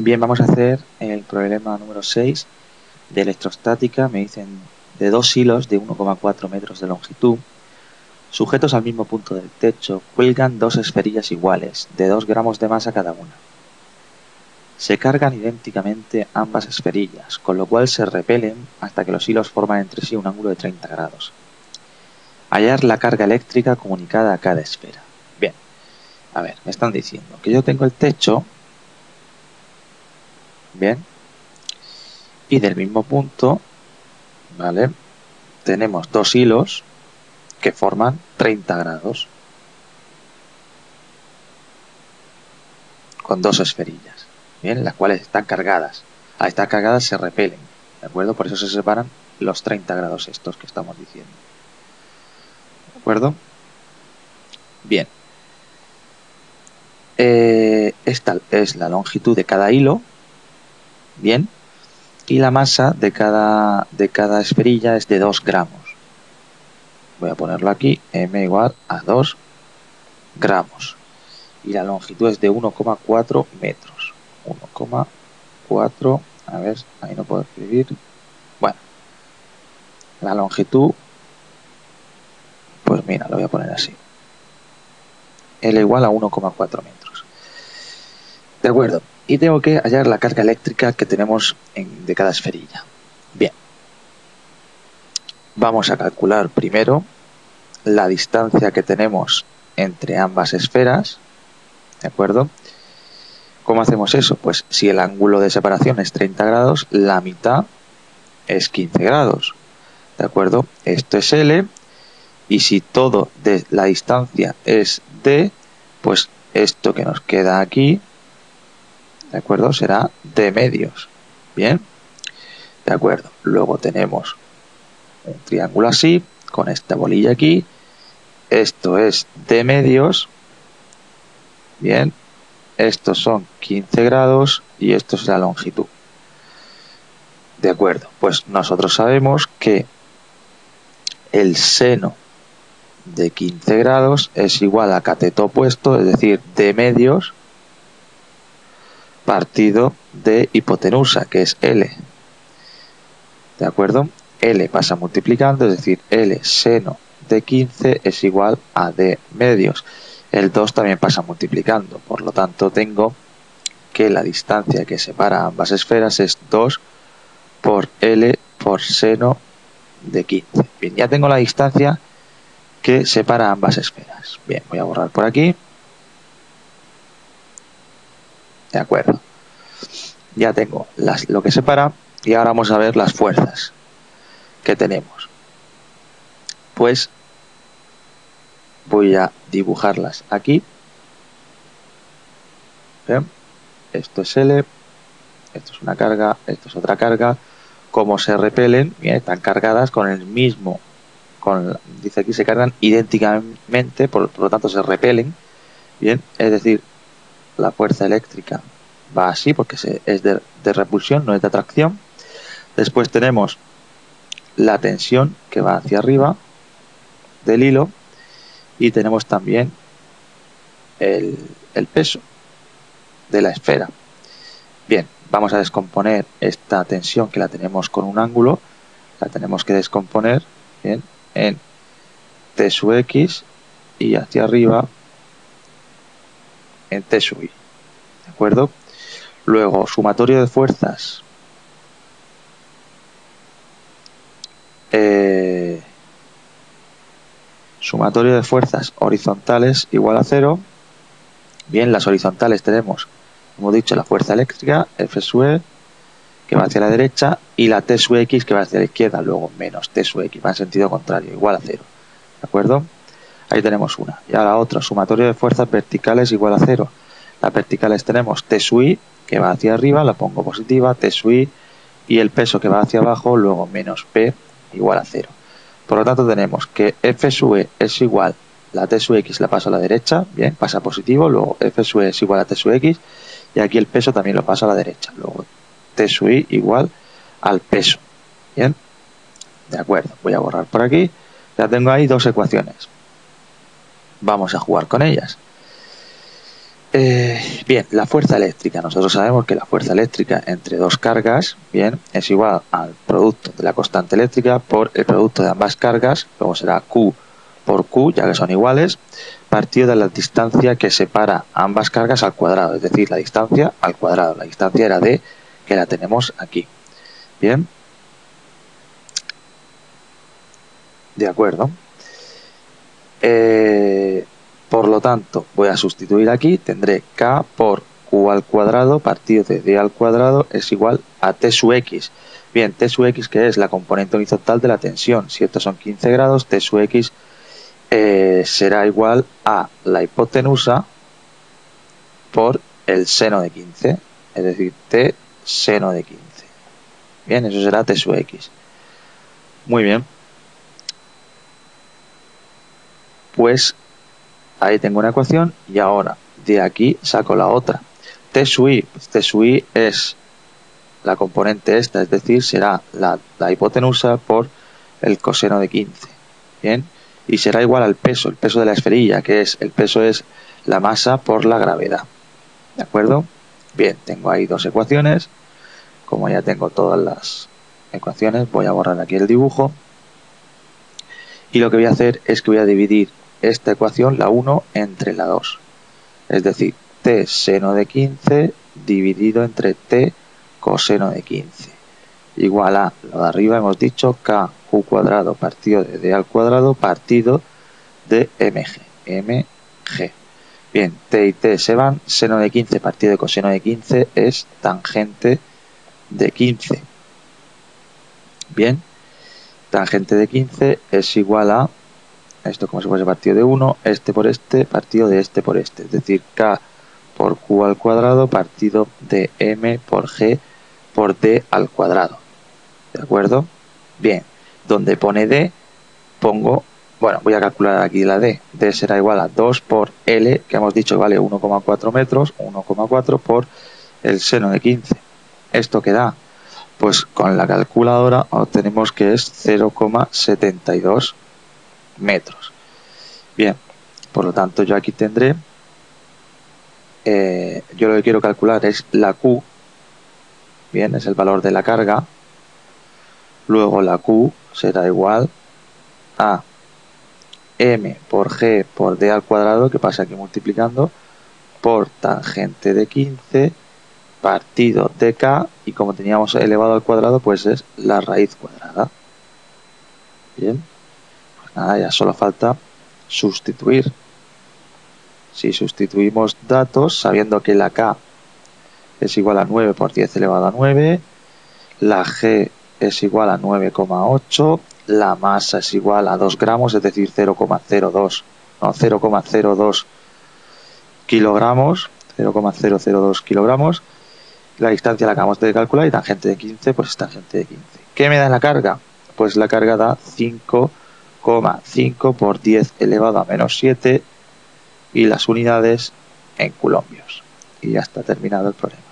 Bien, vamos a hacer el problema número 6 de electrostática. Me dicen de dos hilos de 1,4 metros de longitud, sujetos al mismo punto del techo, cuelgan dos esferillas iguales, de 2 gramos de masa cada una. Se cargan idénticamente ambas esferillas, con lo cual se repelen hasta que los hilos forman entre sí un ángulo de 30 grados. Hallar la carga eléctrica comunicada a cada esfera. Bien, a ver, me están diciendo que yo tengo el techo. Bien, y del mismo punto, ¿vale? Tenemos dos hilos que forman 30 grados con dos esferillas, bien, las cuales están cargadas. Al estar cargadas se repelen, ¿de acuerdo? Por eso se separan los 30 grados estos que estamos diciendo, ¿de acuerdo? Bien, esta es la longitud de cada hilo. Bien, y la masa de cada esferilla es de 2 gramos. Voy a ponerlo aquí, m igual a 2 gramos. Y la longitud es de 1,4 metros. 1,4, a ver, ahí no puedo escribir. Bueno, la longitud, pues mira, lo voy a poner así. L igual a 1,4 metros. De acuerdo. Y tengo que hallar la carga eléctrica que tenemos de cada esferilla. Bien. Vamos a calcular primero la distancia que tenemos entre ambas esferas. ¿De acuerdo? ¿Cómo hacemos eso? Pues si el ángulo de separación es 30 grados, la mitad es 15 grados. ¿De acuerdo? Esto es L. Y si todo de la distancia es D, pues esto que nos queda aquí, ¿de acuerdo? Será D medios. Bien. De acuerdo. Luego tenemos un triángulo así, con esta bolilla aquí. Esto es D medios. Bien. Estos son 15 grados y esto es la longitud. De acuerdo. Pues nosotros sabemos que el seno de 15 grados es igual a cateto opuesto, es decir, D medios partido de hipotenusa, que es L. ¿De acuerdo? L pasa multiplicando, es decir, L seno de 15 es igual a D medios. El 2 también pasa multiplicando, por lo tanto tengo que la distancia que separa ambas esferas es 2 por L por seno de 15. Bien, ya tengo la distancia que separa ambas esferas. Bien, voy a borrar por aquí. De acuerdo, ya tengo lo que separa y ahora vamos a ver las fuerzas que tenemos. Pues voy a dibujarlas aquí. Bien. Esto es L, esto es una carga, esto es otra carga. Como se repelen, bien, están cargadas con el mismo, dice aquí se cargan idénticamente, por lo tanto se repelen, bien, es decir, la fuerza eléctrica va así porque es de repulsión, no es de atracción. Después tenemos la tensión que va hacia arriba del hilo y tenemos también el peso de la esfera. Bien, vamos a descomponer esta tensión que la tenemos con un ángulo, la tenemos que descomponer, bien, en T sub X y hacia arriba en T sub i, ¿de acuerdo? Luego, sumatorio de fuerzas horizontales igual a 0. Bien, las horizontales tenemos, como he dicho, la fuerza eléctrica F sub E que va hacia la derecha y la T sub X que va hacia la izquierda, luego menos T sub X va en sentido contrario, igual a 0, ¿de acuerdo? Ahí tenemos una. Y ahora otra, sumatorio de fuerzas verticales igual a 0. Las verticales tenemos T sub i, que va hacia arriba, la pongo positiva, T sub i, y el peso que va hacia abajo, luego menos P igual a 0. Por lo tanto tenemos que F sub e es igual, la T sub x la paso a la derecha, bien, pasa positivo, luego F sub e es igual a T sub x, y aquí el peso también lo paso a la derecha, luego T sub i igual al peso, bien, de acuerdo, voy a borrar por aquí, ya tengo ahí dos ecuaciones. Vamos a jugar con ellas. Bien, la fuerza eléctrica. Nosotros sabemos que la fuerza eléctrica entre dos cargas, bien, es igual al producto de la constante eléctrica por el producto de ambas cargas, luego será Q por Q, ya que son iguales, partido de la distancia que separa ambas cargas al cuadrado, es decir, la distancia al cuadrado. La distancia era D, que la tenemos aquí. Bien. De acuerdo. Por lo tanto, voy a sustituir aquí, tendré K por Q al cuadrado partido de D al cuadrado es igual a T sub X. Bien, T sub X, que es la componente horizontal de la tensión, si estos son 15 grados, T sub X será igual a la hipotenusa por el seno de 15, es decir, T seno de 15. Bien, eso será T sub X. Muy bien. Pues ahí tengo una ecuación y ahora de aquí saco la otra. T sub i, pues T sub i es la componente esta, es decir, será la hipotenusa por el coseno de 15. Bien, y será igual al peso, el peso de la esferilla, que es, el peso es la masa por la gravedad. ¿De acuerdo? Bien, tengo ahí dos ecuaciones. Como ya tengo todas las ecuaciones, voy a borrar aquí el dibujo. Y lo que voy a hacer es que voy a dividir esta ecuación, la 1, entre la 2. Es decir, t seno de 15 dividido entre t coseno de 15. Igual a, lo de arriba hemos dicho, kq cuadrado partido de d al cuadrado partido de mg. Mg. Bien, t y t se van, seno de 15 partido de coseno de 15 es tangente de 15. Bien, tangente de 15 es igual a, esto como si fuese partido de 1, este por este, partido de este por este. Es decir, k por q al cuadrado partido de m por g por d al cuadrado. ¿De acuerdo? Bien, donde pone d, pongo, bueno, voy a calcular aquí la d. D será igual a 2 por l, que hemos dicho vale 1,4 metros, 1,4 por el seno de 15. ¿Esto qué da? Pues con la calculadora obtenemos que es 0,72 metros. Bien, por lo tanto yo aquí tendré, yo lo que quiero calcular es la Q, bien, es el valor de la carga, luego la Q será igual a m por g por d al cuadrado, que pasa aquí multiplicando, por tangente de 15 partido de k, y como teníamos elevado al cuadrado, pues es la raíz cuadrada. Bien. Nada, ya solo falta sustituir. Si sustituimos datos, sabiendo que la K es igual a 9 por 10 elevado a 9, la G es igual a 9,8, la masa es igual a 2 gramos, es decir, 0,02 kilogramos, 0,002 kilogramos, la distancia la acabamos de calcular y tangente de 15, pues es tangente de 15. ¿Qué me da la carga? Pues la carga da 5,5 por 10 elevado a menos 7 y las unidades en culombios. Y ya está terminado el problema.